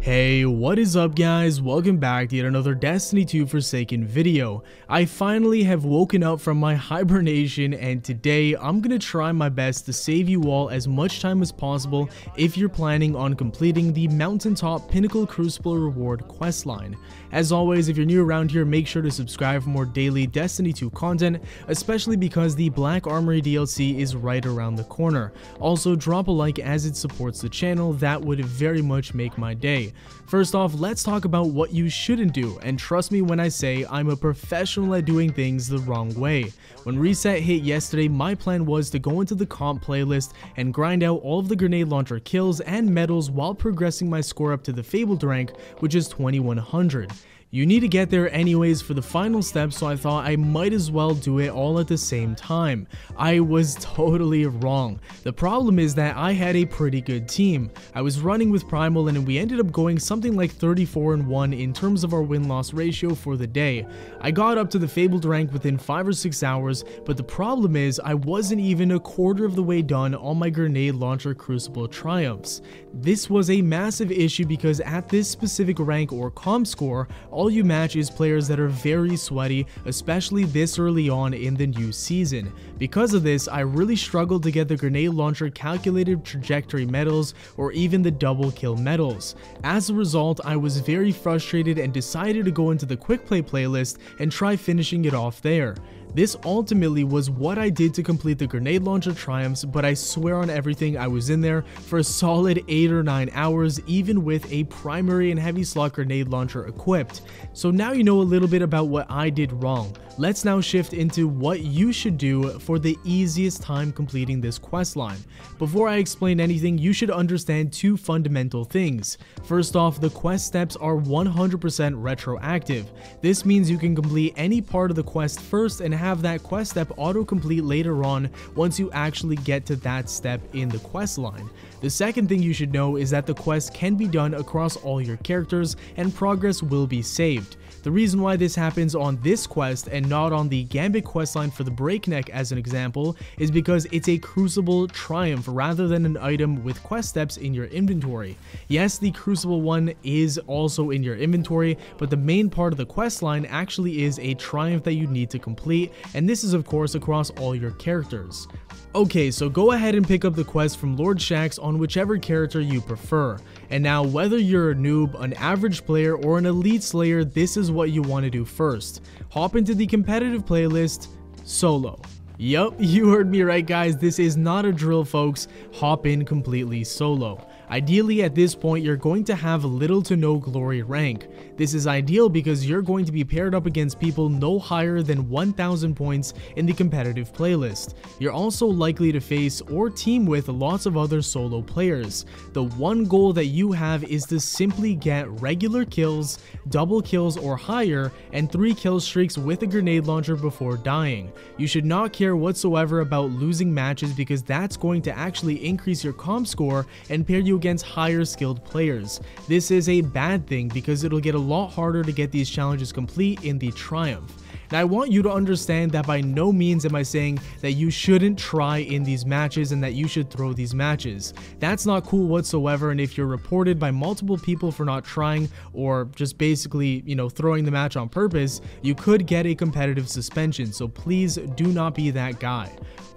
Hey, what is up guys? Welcome back to yet another Destiny 2 Forsaken video. I finally have woken up from my hibernation and today I'm gonna try my best to save you all as much time as possible if you're planning on completing the Mountaintop Pinnacle Crucible Reward questline. As always, if you're new around here, make sure to subscribe for more daily Destiny 2 content, especially because the Black Armory DLC is right around the corner. Also, drop a like as it supports the channel, that would very much make my day. First off, let's talk about what you shouldn't do, and trust me when I say I'm a professional at doing things the wrong way. When reset hit yesterday, my plan was to go into the comp playlist and grind out all of the grenade launcher kills and medals while progressing my score up to the fabled rank, which is 2100. You need to get there anyways for the final step, so I thought I might as well do it all at the same time. I was totally wrong. The problem is that I had a pretty good team. I was running with Primal and we ended up going something like 34-1 in terms of our win-loss ratio for the day. I got up to the fabled rank within 5 or 6 hours, but the problem is I wasn't even a quarter of the way done on my grenade launcher Crucible triumphs. This was a massive issue because at this specific rank or comp score, all you match is players that are very sweaty, especially this early on in the new season. Because of this, I really struggled to get the grenade launcher calculated trajectory medals or even the double kill medals. As a result, I was very frustrated and decided to go into the quick play playlist and try finishing it off there. This ultimately was what I did to complete the grenade launcher triumphs, but I swear on everything I was in there for a solid 8 or 9 hours even with a primary and heavy slot grenade launcher equipped. So now you know a little bit about what I did wrong. Let's now shift into what you should do for the easiest time completing this questline. Before I explain anything, you should understand two fundamental things. First off, the quest steps are 100% retroactive. This means you can complete any part of the quest first and have that quest step autocomplete later on once you actually get to that step in the quest line. The second thing you should know is that the quest can be done across all your characters and progress will be saved. The reason why this happens on this quest and not on the Gambit questline for the Breakneck as an example is because it's a Crucible triumph rather than an item with quest steps in your inventory. Yes, the Crucible one is also in your inventory, but the main part of the questline actually is a triumph that you need to complete, and this is of course across all your characters. Okay, so go ahead and pick up the quest from Lord Shaxx on whichever character you prefer. And now whether you're a noob, an average player, or an elite slayer, this is what you want to do first. Hop into the competitive playlist, solo. Yup, you heard me right guys, this is not a drill folks, hop in completely solo. Ideally at this point you're going to have little to no glory rank. This is ideal because you're going to be paired up against people no higher than 1000 points in the competitive playlist. You're also likely to face or team with lots of other solo players. The one goal that you have is to simply get regular kills, double kills or higher, and 3 kill streaks with a grenade launcher before dying. You should not care whatsoever about losing matches because that's going to actually increase your comp score and pair you against higher skilled players. This is a bad thing because it'll get a lot harder to get these challenges complete in the triumph. Now I want you to understand that by no means am I saying that you shouldn't try in these matches and that you should throw these matches. That's not cool whatsoever, and if you're reported by multiple people for not trying or just basically, you know, throwing the match on purpose, you could get a competitive suspension, so please do not be that guy.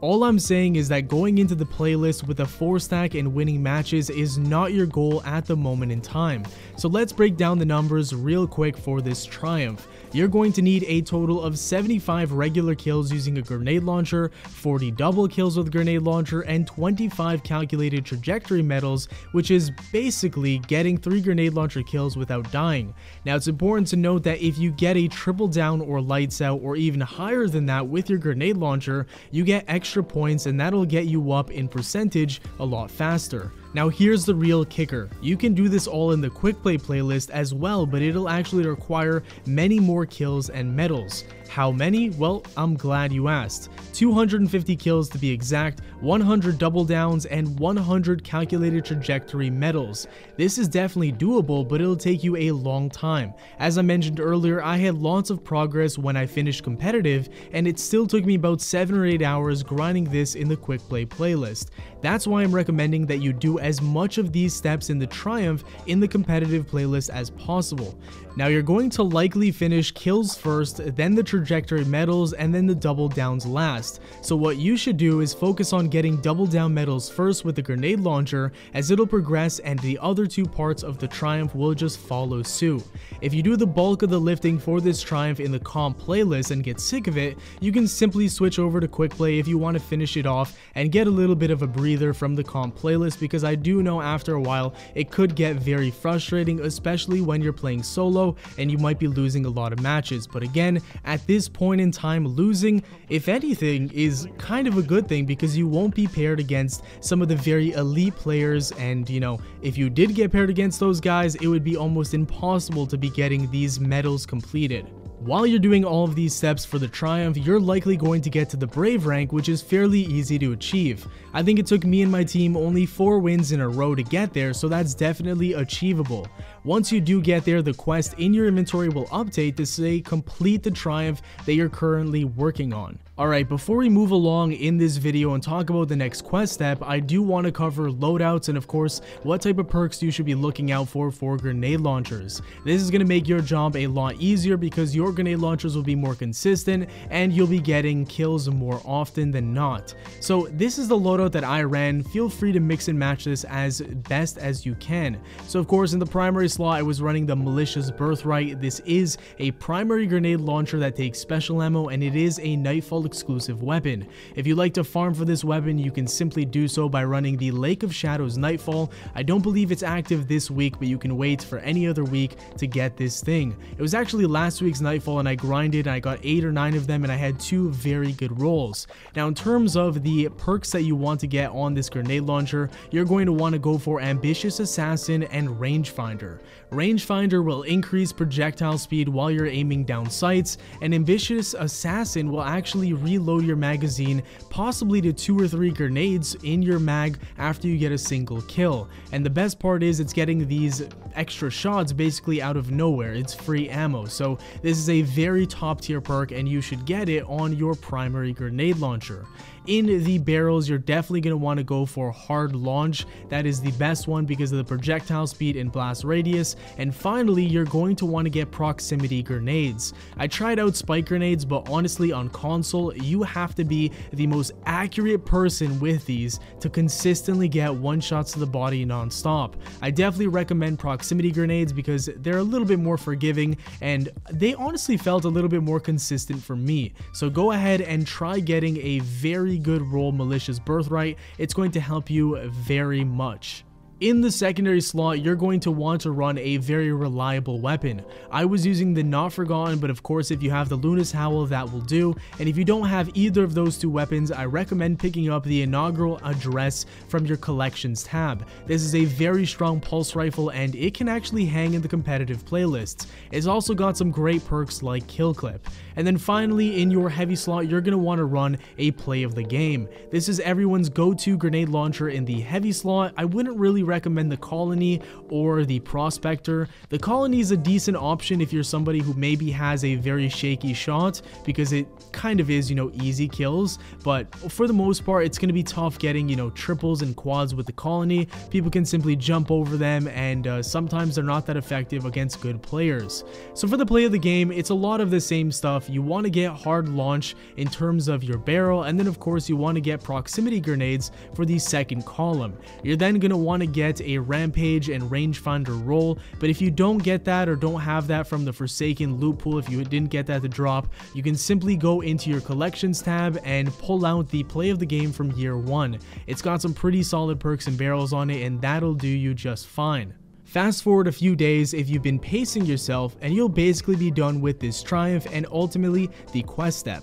All I'm saying is that going into the playlist with a 4-stack and winning matches is not your goal at the moment in time. So let's break down the numbers real quick for this triumph. You're going to need a total of 75 regular kills using a grenade launcher, 40 double kills with grenade launcher, and 25 calculated trajectory medals, which is basically getting 3 grenade launcher kills without dying. Now it's important to note that if you get a triple down or lights out or even higher than that with your grenade launcher, you get extra points and that'll get you up in percentage a lot faster. Now here's the real kicker. You can do this all in the quick play playlist as well, but it'll actually require many more kills and medals. How many? Well, I'm glad you asked. 250 kills to be exact, 100 double downs, and 100 calculated trajectory medals. This is definitely doable, but it'll take you a long time. As I mentioned earlier, I had lots of progress when I finished competitive, and it still took me about 7 or 8 hours grinding this in the quick play playlist. That's why I'm recommending that you do as much of these steps in the triumph in the competitive playlist as possible. Now you're going to likely finish kills first, then the trajectory medals, and then the double downs last. So what you should do is focus on getting double down medals first with the grenade launcher, as it'll progress and the other two parts of the triumph will just follow suit. If you do the bulk of the lifting for this triumph in the comp playlist and get sick of it, you can simply switch over to quick play if you want to finish it off and get a little bit of a breather from the comp playlist, because I do know after a while it could get very frustrating, especially when you're playing solo and you might be losing a lot of matches. But again, at this point in time, losing, if anything, is kind of a good thing, because you won't be paired against some of the very elite players, and you know, if you did get paired against those guys, it would be almost impossible to be getting these medals completed. While you're doing all of these steps for the triumph, you're likely going to get to the Brave rank, which is fairly easy to achieve. I think it took me and my team only 4 wins in a row to get there, so that's definitely achievable. Once you do get there, the quest in your inventory will update to say complete the triumph that you're currently working on. Alright, before we move along in this video and talk about the next quest step, I do want to cover loadouts and of course what type of perks you should be looking out for grenade launchers. This is going to make your job a lot easier because your grenade launchers will be more consistent and you'll be getting kills more often than not. So this is the loadout that I ran. Feel free to mix and match this as best as you can. So of course in the primary slot I was running the Malicious Birthright. This is a primary grenade launcher that takes special ammo and it is a Nightfall exclusive weapon. If you like to farm for this weapon, you can simply do so by running the Lake of Shadows Nightfall. I don't believe it's active this week, but you can wait for any other week to get this thing. It was actually last week's Nightfall and I grinded and I got 8 or 9 of them and I had 2 very good rolls. Now in terms of the perks that you want to get on this grenade launcher, you're going to want to go for Ambitious Assassin and Rangefinder. Rangefinder will increase projectile speed while you're aiming down sights, and Ambitious Assassin will actually reload your magazine possibly to 2 or 3 grenades in your mag after you get a single kill. And the best part is it's getting these extra shots basically out of nowhere. It's free ammo, so this is a very top tier perk and you should get it on your primary grenade launcher. In the barrels, you're definitely going to want to go for Hard Launch. That is the best one because of the projectile speed and blast radius. And finally, you're going to want to get Proximity Grenades. I tried out Spike Grenades, but honestly on console, you have to be the most accurate person with these to consistently get one-shots to the body non-stop. I definitely recommend Proximity Grenades because they're a little bit more forgiving and they honestly felt a little bit more consistent for me. So go ahead and try getting a very good roll Malicious Birthright. It's going to help you very much. In the secondary slot, you're going to want to run a very reliable weapon. I was using the Not Forgotten, but of course if you have the Lunas Howl, that will do. And if you don't have either of those two weapons, I recommend picking up the Inaugural Address from your collections tab. This is a very strong pulse rifle and it can actually hang in the competitive playlists. It's also got some great perks like Kill Clip. And then finally, in your heavy slot, you're going to want to run a Play of the Game. This is everyone's go-to grenade launcher in the heavy slot. I wouldn't really recommend the Colony or the Prospector. The Colony is a decent option if you're somebody who maybe has a very shaky shot, because it kind of is, you know, easy kills, but for the most part it's going to be tough getting, you know, triples and quads with the Colony. People can simply jump over them and sometimes they're not that effective against good players. So for the Play of the Game, it's a lot of the same stuff. You want to get Hard Launch in terms of your barrel, and then of course you want to get Proximity Grenades for the second column. You're then going to want to get a Rampage and Rangefinder roll, but if you don't get that or don't have that from the Forsaken loot pool, if you didn't get that to drop, you can simply go into your collections tab and pull out the Play of the Game from year 1. It's got some pretty solid perks and barrels on it, and that'll do you just fine. Fast forward a few days if you've been pacing yourself, and you'll basically be done with this triumph and ultimately the quest step.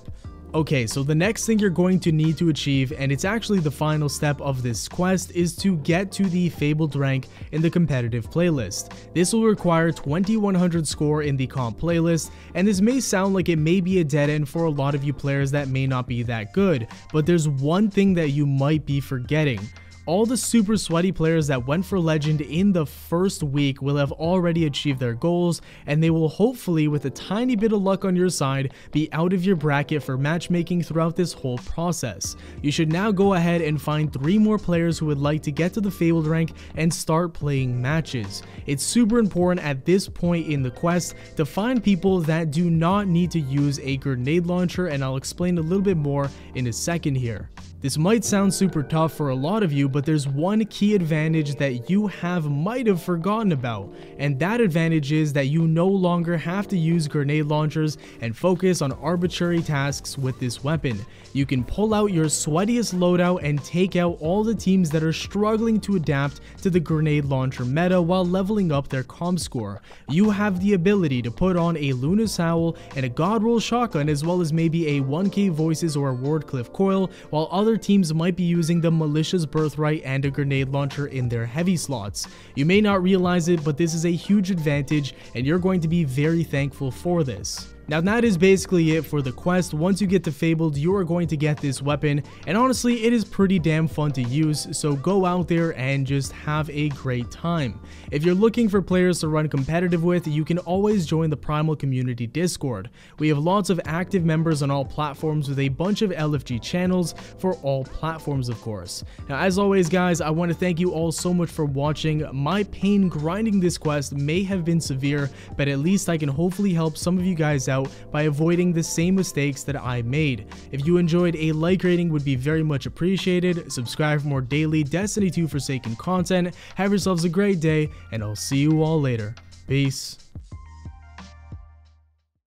Okay, so the next thing you're going to need to achieve, and it's actually the final step of this quest, is to get to the fabled rank in the competitive playlist. This will require 2100 score in the comp playlist, and this may sound like it may be a dead end for a lot of you players that may not be that good, but there's one thing that you might be forgetting. All the super sweaty players that went for Legend in the first week will have already achieved their goals, and they will hopefully, with a tiny bit of luck on your side, be out of your bracket for matchmaking throughout this whole process. You should now go ahead and find 3 more players who would like to get to the fabled rank and start playing matches. It's super important at this point in the quest to find people that do not need to use a grenade launcher, and I'll explain a little bit more in a second here. This might sound super tough for a lot of you, but there's one key advantage that you might have forgotten about, and that advantage is that you no longer have to use grenade launchers and focus on arbitrary tasks with this weapon. You can pull out your sweatiest loadout and take out all the teams that are struggling to adapt to the grenade launcher meta while leveling up their comp score. You have the ability to put on a Lunas Howl and a God Roll Shotgun, as well as maybe a 1K Voices or a Wardcliff Coil, while other teams might be using the Malicious Birthright and a grenade launcher in their heavy slots. You may not realize it, but this is a huge advantage, and you're going to be very thankful for this. Now that is basically it for the quest. Once you get to fabled, you are going to get this weapon, and honestly it is pretty damn fun to use, so go out there and just have a great time. If you're looking for players to run competitive with, you can always join the Primal Community Discord. We have lots of active members on all platforms with a bunch of LFG channels for all platforms, of course. Now as always guys, I want to thank you all so much for watching. My pain grinding this quest may have been severe, but at least I can hopefully help some of you guys out by avoiding the same mistakes that I made. If you enjoyed, a like rating would be very much appreciated. Subscribe for more daily Destiny 2 Forsaken content. Have yourselves a great day, and I'll see you all later. Peace.